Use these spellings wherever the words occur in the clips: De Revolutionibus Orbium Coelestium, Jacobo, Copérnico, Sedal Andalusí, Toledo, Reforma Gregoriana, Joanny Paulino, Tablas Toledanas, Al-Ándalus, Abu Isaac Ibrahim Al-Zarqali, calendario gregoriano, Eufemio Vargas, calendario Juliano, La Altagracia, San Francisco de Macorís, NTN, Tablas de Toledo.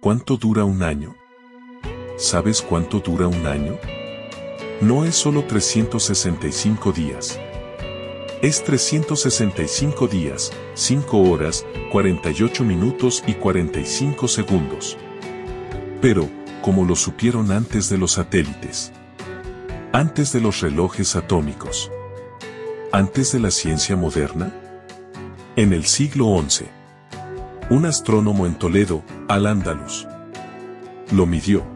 ¿Cuánto dura un año? ¿Sabes cuánto dura un año? No es solo 365 días. Es 365 días, 5 horas, 48 minutos y 45 segundos. Pero, como lo supieron antes de los satélites, antes de los relojes atómicos, antes de la ciencia moderna, en el siglo XI, un astrónomo en Toledo, Al-Ándalus, lo midió.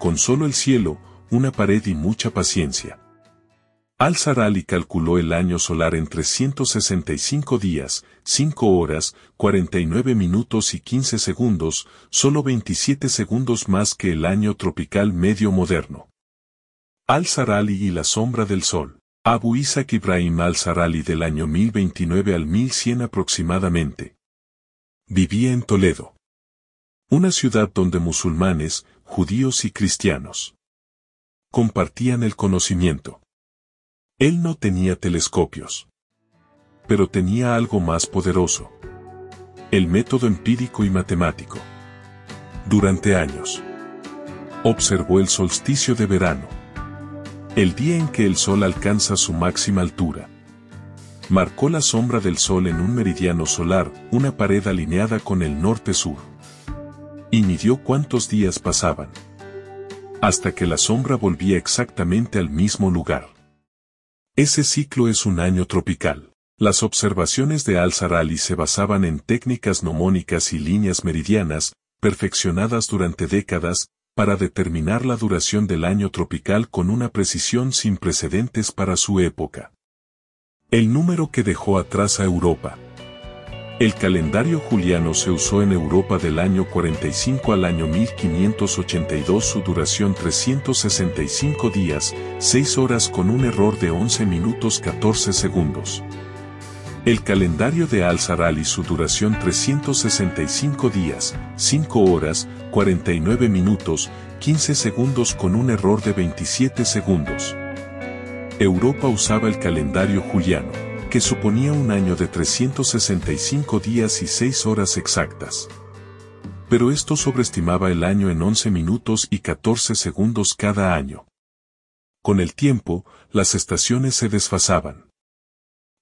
Con solo el cielo, una pared y mucha paciencia. Al-Zarqali calculó el año solar en 365 días, 5 horas, 49 minutos y 15 segundos, solo 27 segundos más que el año tropical medio moderno. Al-Zarqali y la sombra del sol. Abu Isaac Ibrahim Al-Zarqali, del año 1029 al 1100 aproximadamente, vivía en Toledo, una ciudad donde musulmanes, judíos y cristianos compartían el conocimiento. Él no tenía telescopios, pero tenía algo más poderoso: el método empírico y matemático. Durante años, observó el solsticio de verano, el día en que el sol alcanza su máxima altura. Marcó la sombra del sol en un meridiano solar, una pared alineada con el norte-sur, y midió cuántos días pasaban, hasta que la sombra volvía exactamente al mismo lugar. Ese ciclo es un año tropical. Las observaciones de Al-Zarqali se basaban en técnicas nomónicas y líneas meridianas, perfeccionadas durante décadas, para determinar la duración del año tropical con una precisión sin precedentes para su época. El número que dejó atrás a Europa. El calendario juliano se usó en Europa del año 45 al año 1582, su duración 365 días, 6 horas con un error de 11 minutos 14 segundos. El calendario de Al-Zarqali, su duración 365 días, 5 horas, 49 minutos, 15 segundos con un error de 27 segundos. Europa usaba el calendario juliano, que suponía un año de 365 días y 6 horas exactas. Pero esto sobreestimaba el año en 11 minutos y 14 segundos cada año. Con el tiempo, las estaciones se desfasaban.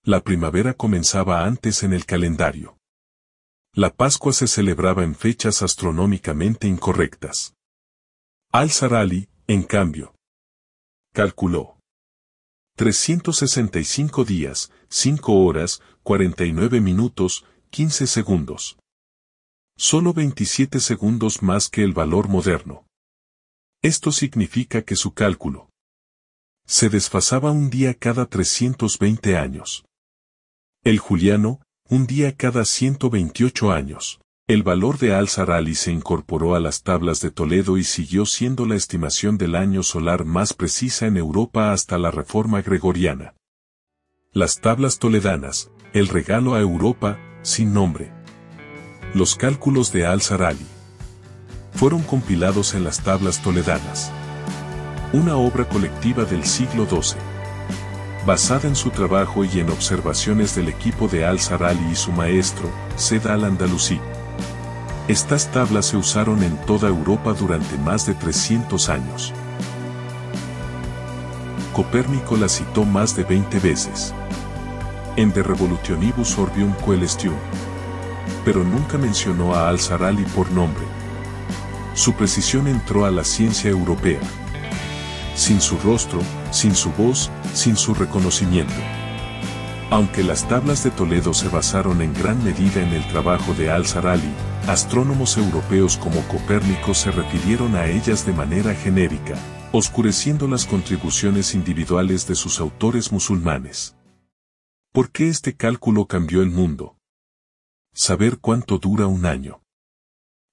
La primavera comenzaba antes en el calendario. La Pascua se celebraba en fechas astronómicamente incorrectas. Al-Zarqali, en cambio, calculó 365 días, 5 horas, 49 minutos, 15 segundos. Solo 27 segundos más que el valor moderno. Esto significa que su cálculo se desfasaba un día cada 320 años. El juliano, un día cada 128 años. El valor de Al-Zarqali se incorporó a las tablas de Toledo y siguió siendo la estimación del año solar más precisa en Europa hasta la Reforma Gregoriana. Las tablas toledanas, el regalo a Europa, sin nombre. Los cálculos de Al-Zarqali fueron compilados en las Tablas Toledanas, una obra colectiva del siglo XII, basada en su trabajo y en observaciones del equipo de Al-Zarqali y su maestro, Sedal Andalusí. Estas tablas se usaron en toda Europa durante más de 300 años. Copérnico las citó más de 20 veces, en De Revolutionibus Orbium Coelestium, pero nunca mencionó a Al-Zarqali por nombre. Su precisión entró a la ciencia europea, sin su rostro, sin su voz, sin su reconocimiento. Aunque las tablas de Toledo se basaron en gran medida en el trabajo de Al-Zarqali, astrónomos europeos como Copérnico se refirieron a ellas de manera genérica, oscureciendo las contribuciones individuales de sus autores musulmanes. ¿Por qué este cálculo cambió el mundo? Saber cuánto dura un año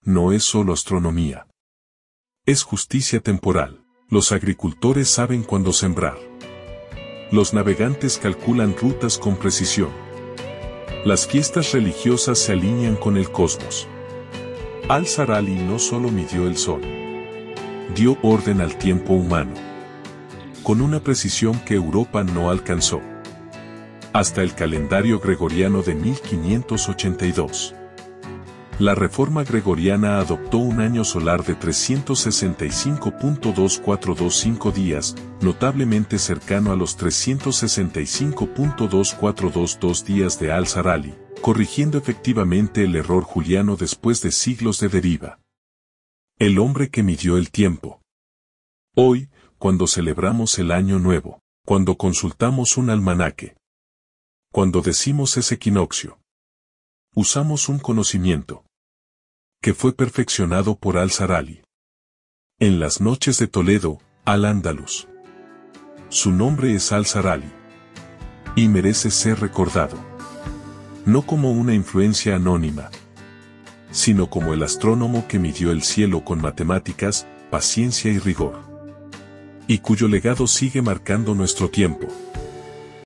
no es solo astronomía. Es justicia temporal. Los agricultores saben cuándo sembrar. Los navegantes calculan rutas con precisión. Las fiestas religiosas se alinean con el cosmos. Al-Zarqali no solo midió el sol, dio orden al tiempo humano, con una precisión que Europa no alcanzó, hasta el calendario gregoriano de 1582. La Reforma Gregoriana adoptó un año solar de 365.2425 días, notablemente cercano a los 365.2422 días de Al-Zarqali, corrigiendo efectivamente el error juliano después de siglos de deriva. El hombre que midió el tiempo. Hoy, cuando celebramos el Año Nuevo, cuando consultamos un almanaque, cuando decimos es equinoccio, usamos un conocimiento que fue perfeccionado por Al-Zarqali en las noches de Toledo, Al-Ándalus. Su nombre es Al-Zarqali y merece ser recordado, no como una influencia anónima, sino como el astrónomo que midió el cielo con matemáticas, paciencia y rigor, y cuyo legado sigue marcando nuestro tiempo.